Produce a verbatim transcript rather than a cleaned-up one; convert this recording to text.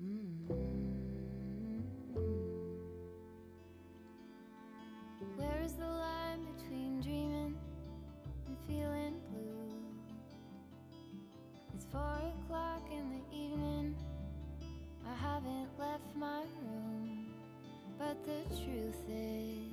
Mm-hmm. Where is the line between dreaming and feeling blue? It's four o'clock in the evening, I haven't left my room, but the truth is